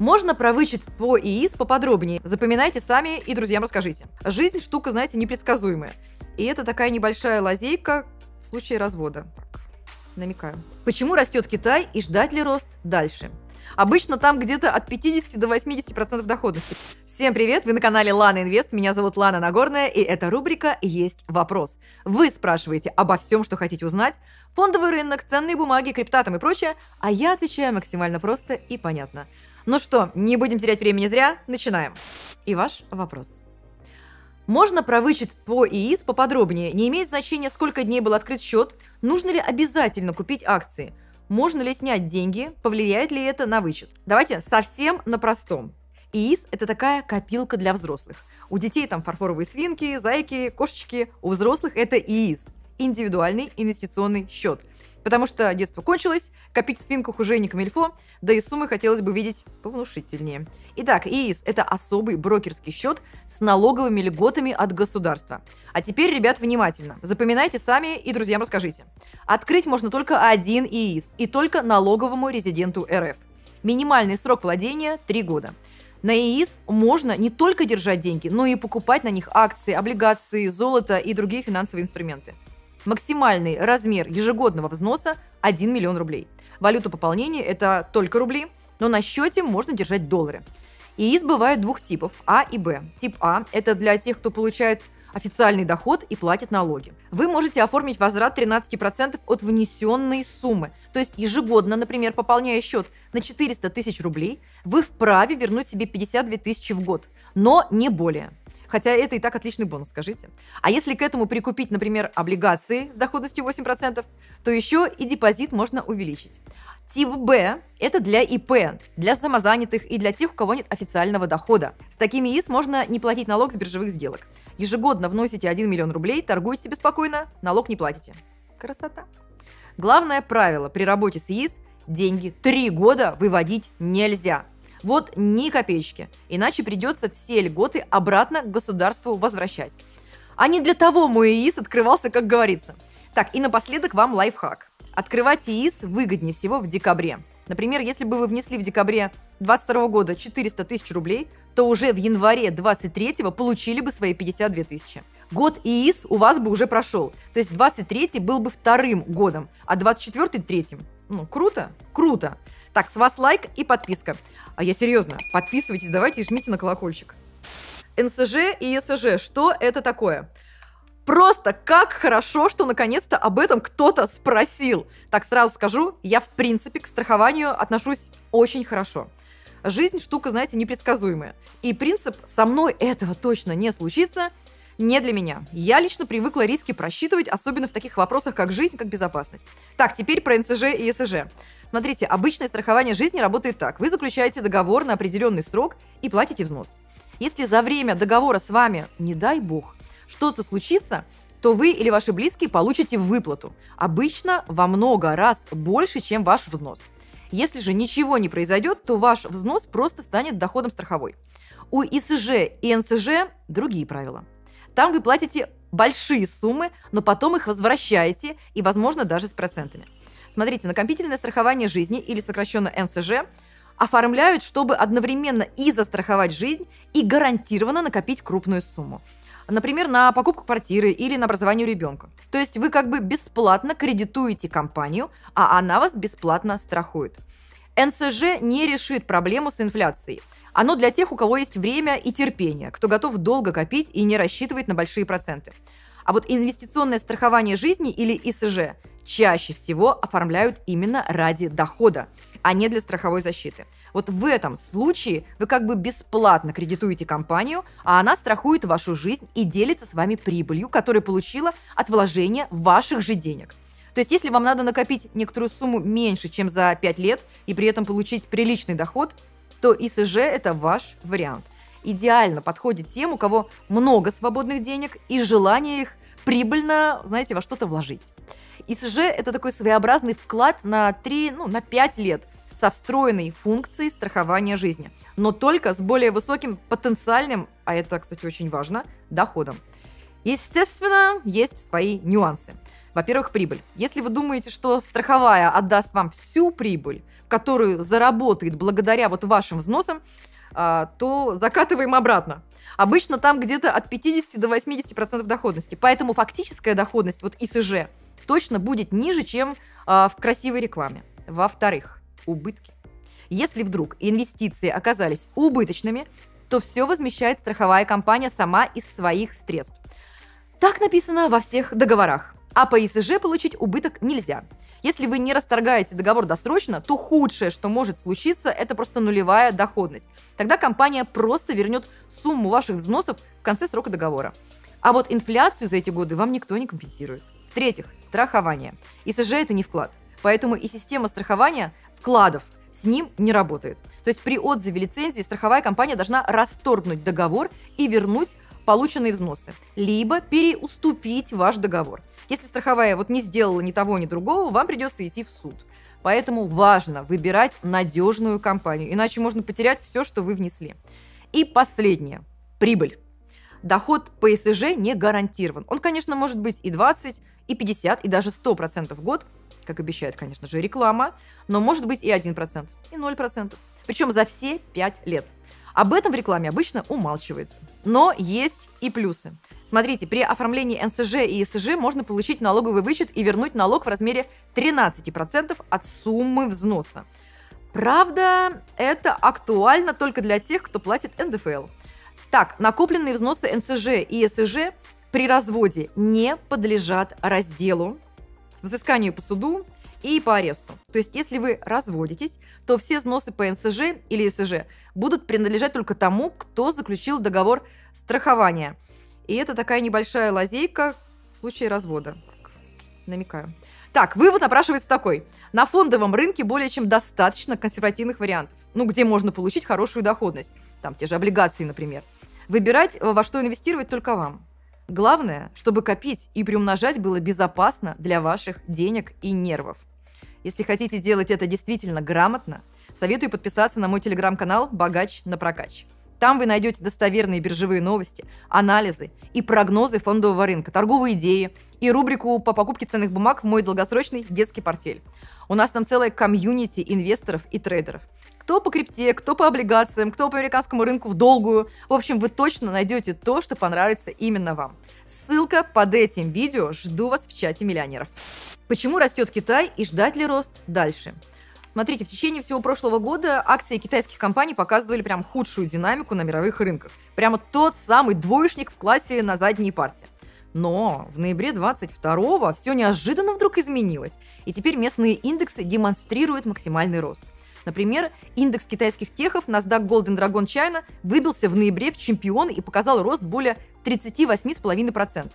Можно провычить по ИИС поподробнее. Запоминайте сами и друзьям расскажите. Жизнь штука, знаете, непредсказуемая. И это такая небольшая лазейка в случае развода. Так, намекаю. Почему растет Китай и ждать ли рост дальше? Обычно там где-то от 50 до 80% доходности. Всем привет, вы на канале Лана Инвест, меня зовут Лана Нагорная, и эта рубрика «Есть вопрос». Вы спрашиваете обо всем, что хотите узнать, фондовый рынок, ценные бумаги, криптатом и прочее, а я отвечаю максимально просто и понятно. Ну что, не будем терять времени зря, начинаем. И ваш вопрос. Можно провычить по ИИС поподробнее, не имеет значения, сколько дней был открыт счет, нужно ли обязательно купить акции. Можно ли снять деньги? Повлияет ли это на вычет? Давайте совсем на простом. ИИС – это такая копилка для взрослых. У детей там фарфоровые свинки, зайки, кошечки. У взрослых это ИИС – индивидуальный инвестиционный счет. Потому что детство кончилось, копить в свинках уже не камильфо, да и суммы хотелось бы видеть повнушительнее. Итак, ИИС – это особый брокерский счет с налоговыми льготами от государства. А теперь, ребят, внимательно. Запоминайте сами и друзьям расскажите. Открыть можно только один ИИС и только налоговому резиденту РФ. Минимальный срок владения – 3 года. На ИИС можно не только держать деньги, но и покупать на них акции, облигации, золото и другие финансовые инструменты. Максимальный размер ежегодного взноса – 1 миллион рублей. Валюта пополнения – это только рубли, но на счете можно держать доллары. ИИС бывает двух типов – А и Б. Тип А – это для тех, кто получает официальный доход и платит налоги. Вы можете оформить возврат 13% от внесенной суммы. То есть ежегодно, например, пополняя счет на 400 тысяч рублей, вы вправе вернуть себе 52 тысячи в год, но не более. Хотя это и так отличный бонус, скажите. А если к этому прикупить, например, облигации с доходностью 8%, то еще и депозит можно увеличить. Тип Б – это для ИП, для самозанятых и для тех, у кого нет официального дохода. С такими ИИС можно не платить налог с биржевых сделок. Ежегодно вносите 1 миллион рублей, торгуете себе спокойно, налог не платите. Красота. Главное правило при работе с ИИС – деньги 3 года выводить нельзя. Вот ни копеечки, иначе придется все льготы обратно государству возвращать. А не для того мой ИИС открывался, как говорится. Так, и напоследок вам лайфхак. Открывать ИИС выгоднее всего в декабре. Например, если бы вы внесли в декабре 2022 года 400 тысяч рублей, то уже в январе 2023 получили бы свои 52 тысячи. Год ИИС у вас бы уже прошел, то есть 2023 был бы вторым годом, а 2024 третьим. Ну, круто? Круто! Так, с вас лайк и подписка. А я серьезно, подписывайтесь, давайте и жмите на колокольчик. НСЖ и ИСЖ, что это такое? Просто как хорошо, что наконец-то об этом кто-то спросил. Так, сразу скажу, я в принципе к страхованию отношусь очень хорошо. Жизнь штука, знаете, непредсказуемая. И принцип «со мной этого точно не случится» не для меня. Я лично привыкла риски просчитывать, особенно в таких вопросах, как жизнь, как безопасность. Так, теперь про НСЖ и ИСЖ. Смотрите, обычное страхование жизни работает так. Вы заключаете договор на определенный срок и платите взнос. Если за время договора с вами, не дай бог, что-то случится, то вы или ваши близкие получите выплату. Обычно во много раз больше, чем ваш взнос. Если же ничего не произойдет, то ваш взнос просто станет доходом страховой. У ИСЖ и НСЖ другие правила. Там вы платите большие суммы, но потом их возвращаете и, возможно, даже с процентами. Смотрите, накопительное страхование жизни, или сокращенно НСЖ, оформляют, чтобы одновременно и застраховать жизнь, и гарантированно накопить крупную сумму. Например, на покупку квартиры или на образование ребенка. То есть вы как бы бесплатно кредитуете компанию, а она вас бесплатно страхует. НСЖ не решит проблему с инфляцией. Оно для тех, у кого есть время и терпение, кто готов долго копить и не рассчитывать на большие проценты. А вот инвестиционное страхование жизни или ИСЖ чаще всего оформляют именно ради дохода, а не для страховой защиты. Вот в этом случае вы как бы бесплатно кредитуете компанию, а она страхует вашу жизнь и делится с вами прибылью, которую получила от вложения ваших же денег. То есть если вам надо накопить некоторую сумму меньше, чем за 5 лет и при этом получить приличный доход, то ИСЖ – это ваш вариант. Идеально подходит тем, у кого много свободных денег и желание их прибыльно, знаете, во что-то вложить. ИСЖ – это такой своеобразный вклад на 5 лет со встроенной функцией страхования жизни, но только с более высоким потенциальным, а это, кстати, очень важно, доходом. Естественно, есть свои нюансы. Во-первых, прибыль. Если вы думаете, что страховая отдаст вам всю прибыль, которую заработает благодаря вот вашим взносам, то закатываем обратно. Обычно там где-то от 50 до 80% доходности. Поэтому фактическая доходность, вот ИСЖ, точно будет ниже, чем в красивой рекламе. Во-вторых, убытки. Если вдруг инвестиции оказались убыточными, то все возмещает страховая компания сама из своих средств. Так написано во всех договорах. А по ИСЖ получить убыток нельзя. Если вы не расторгаете договор досрочно, то худшее, что может случиться, это просто нулевая доходность. Тогда компания просто вернет сумму ваших взносов в конце срока договора. А вот инфляцию за эти годы вам никто не компенсирует. В-третьих, страхование. ИСЖ – это не вклад, поэтому и система страхования вкладов с ним не работает. То есть при отзыве лицензии страховая компания должна расторгнуть договор и вернуть полученные взносы, либо переуступить ваш договор. Если страховая вот не сделала ни того, ни другого, вам придется идти в суд. Поэтому важно выбирать надежную компанию, иначе можно потерять все, что вы внесли. И последнее. Прибыль. Доход по ИСЖ не гарантирован. Он, конечно, может быть и 20, и 50, и даже 100% в год, как обещает, конечно же, реклама, но может быть и 1%, и 0%. Причем за все 5 лет. Об этом в рекламе обычно умалчивается. Но есть и плюсы. Смотрите, при оформлении НСЖ и ИСЖ можно получить налоговый вычет и вернуть налог в размере 13% от суммы взноса. Правда, это актуально только для тех, кто платит НДФЛ. Так, накопленные взносы НСЖ и ИСЖ при разводе не подлежат разделу, взысканию по суду и по аресту. То есть, если вы разводитесь, то все взносы по НСЖ или ИСЖ будут принадлежать только тому, кто заключил договор страхования. И это такая небольшая лазейка в случае развода. Намекаю. Так, вывод напрашивается такой. На фондовом рынке более чем достаточно консервативных вариантов, ну, где можно получить хорошую доходность. Там те же облигации, например. Выбирать, во что инвестировать, только вам. Главное, чтобы копить и приумножать было безопасно для ваших денег и нервов. Если хотите сделать это действительно грамотно, советую подписаться на мой телеграм-канал «Богач на прокач». Там вы найдете достоверные биржевые новости, анализы и прогнозы фондового рынка, торговые идеи и рубрику по покупке ценных бумаг в мой долгосрочный детский портфель. У нас там целая комьюнити инвесторов и трейдеров. Кто по крипте, кто по облигациям, кто по американскому рынку в долгую. В общем, вы точно найдете то, что понравится именно вам. Ссылка под этим видео. Жду вас в чате миллионеров. Почему растет Китай и ждать ли рост дальше? Смотрите, в течение всего прошлого года акции китайских компаний показывали прям худшую динамику на мировых рынках. Прямо тот самый двоечник в классе на задней парте. Но в ноябре 22-го все неожиданно вдруг изменилось, и теперь местные индексы демонстрируют максимальный рост. Например, индекс китайских техов NASDAQ Golden Dragon China выбился в ноябре в чемпионы и показал рост более 38,5%.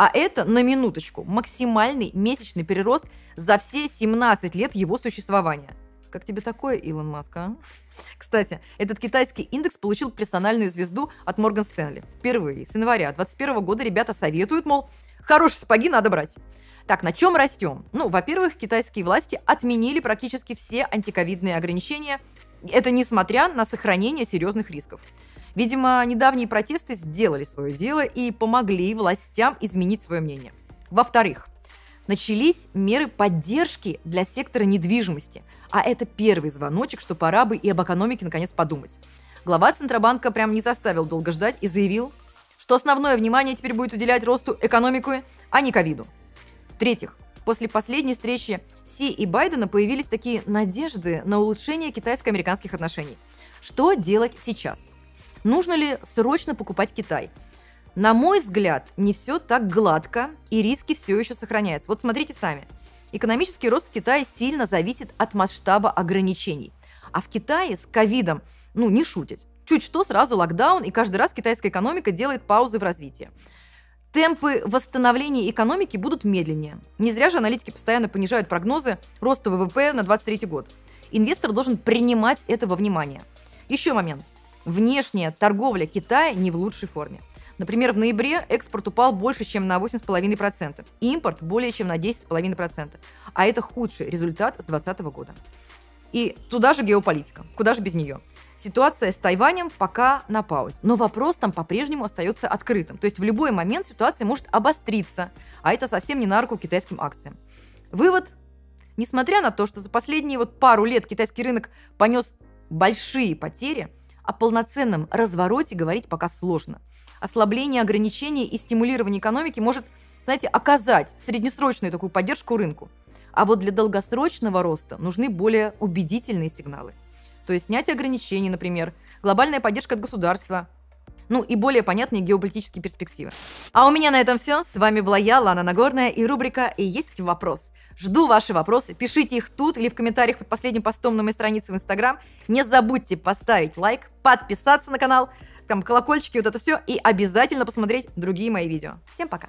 А это, на минуточку, максимальный месячный перерост за все 17 лет его существования. Как тебе такое, Илон Маск, а? Кстати, этот китайский индекс получил персональную звезду от Morgan Stanley. Впервые с января 2021 года ребята советуют, мол, хорошие сапоги надо брать. Так, на чем растем? Ну, во-первых, китайские власти отменили практически все антиковидные ограничения. Это несмотря на сохранение серьезных рисков. Видимо, недавние протесты сделали свое дело и помогли властям изменить свое мнение. Во-вторых, начались меры поддержки для сектора недвижимости. А это первый звоночек, что пора бы и об экономике наконец подумать. Глава Центробанка прям не заставил долго ждать и заявил, что основное внимание теперь будет уделять росту экономики, а не ковиду. В-третьих, после последней встречи Си и Байдена появились такие надежды на улучшение китайско-американских отношений. Что делать сейчас? Нужно ли срочно покупать Китай? На мой взгляд, не все так гладко, и риски все еще сохраняются. Вот смотрите сами. Экономический рост Китая сильно зависит от масштаба ограничений. А в Китае с ковидом, ну, не шутят. Чуть что, сразу локдаун, и каждый раз китайская экономика делает паузы в развитии. Темпы восстановления экономики будут медленнее. Не зря же аналитики постоянно понижают прогнозы роста ВВП на 2023 год. Инвестор должен принимать это во внимание. Еще момент. Внешняя торговля Китая не в лучшей форме. Например, в ноябре экспорт упал больше, чем на 8,5%, импорт более чем на 10,5%. А это худший результат с 2020 года. И туда же геополитика, куда же без нее. ситуация с Тайванем пока на паузе. Но вопрос там по-прежнему остается открытым. То есть в любой момент ситуация может обостриться, а это совсем не на руку китайским акциям. Вывод. Несмотря на то, что за последние пару лет китайский рынок понес большие потери, о полноценном развороте говорить пока сложно. Ослабление ограничений и стимулирование экономики может, знаете, оказать среднесрочную такую поддержку рынку. А вот для долгосрочного роста нужны более убедительные сигналы. То есть снятие ограничений, например, глобальная поддержка от государства, ну и более понятные геополитические перспективы. А у меня на этом все. С вами была я, Лана Нагорная, и рубрика «И есть вопрос». Жду ваши вопросы, пишите их тут или в комментариях под последним постом на моей странице в Instagram. Не забудьте поставить лайк, подписаться на канал, там колокольчики, вот это все, и обязательно посмотреть другие мои видео. Всем пока!